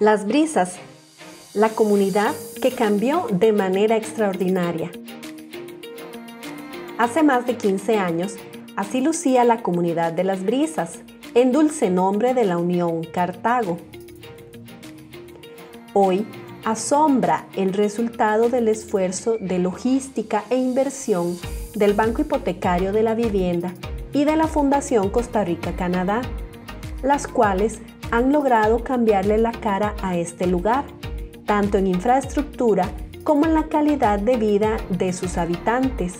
Las Brisas, la comunidad que cambió de manera extraordinaria. Hace más de 15 años, así lucía la comunidad de Las Brisas, en dulce nombre de la Unión Cartago. Hoy, asombra el resultado del esfuerzo de logística e inversión del Banco Hipotecario de la Vivienda y de la Fundación Costa Rica Canadá, las cuales han logrado cambiarle la cara a este lugar, tanto en infraestructura como en la calidad de vida de sus habitantes.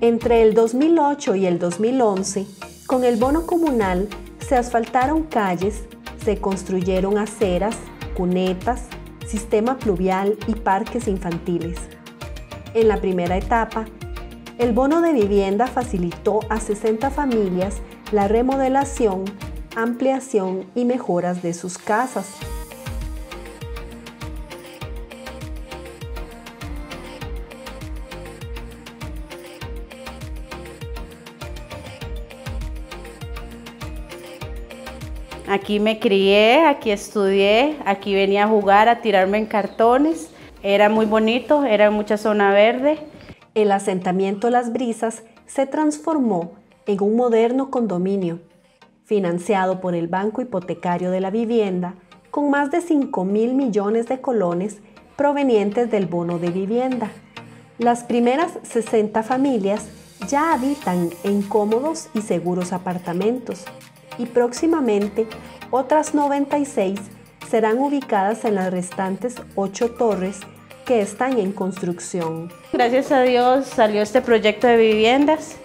Entre el 2008 y el 2011, con el bono comunal se asfaltaron calles, se construyeron aceras, cunetas, sistema pluvial y parques infantiles. En la primera etapa, el bono de vivienda facilitó a 60 familias la remodelación, ampliación y mejoras de sus casas. Aquí me crié, aquí estudié, aquí venía a jugar, a tirarme en cartones. Era muy bonito, era mucha zona verde. El asentamiento Las Brisas se transformó en un moderno condominio, financiado por el Banco Hipotecario de la Vivienda, con más de 5.000 millones de colones provenientes del bono de vivienda. Las primeras 60 familias ya habitan en cómodos y seguros apartamentos, y próximamente otras 96 serán ubicadas en las restantes 8 torres que están en construcción. Gracias a Dios salió este proyecto de viviendas,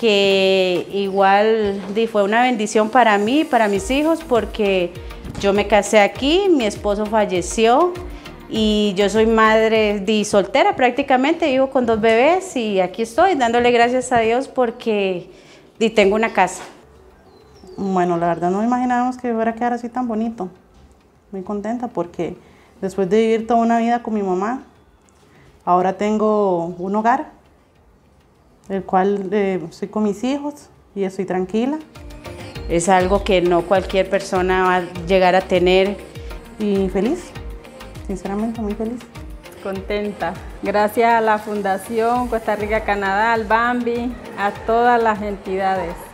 que igual fue una bendición para mí y para mis hijos, porque yo me casé aquí, mi esposo falleció y yo soy madre soltera prácticamente, vivo con 2 bebés y aquí estoy dándole gracias a Dios porque tengo una casa. Bueno, la verdad no imaginábamos que fuera a quedar así tan bonito. Muy contenta porque después de vivir toda una vida con mi mamá, ahora tengo un hogar, el cual estoy con mis hijos y estoy tranquila. Es algo que no cualquier persona va a llegar a tener. Y feliz, sinceramente muy feliz. Contenta. Gracias a la Fundación Costa Rica Canadá, al Banhvi, a todas las entidades.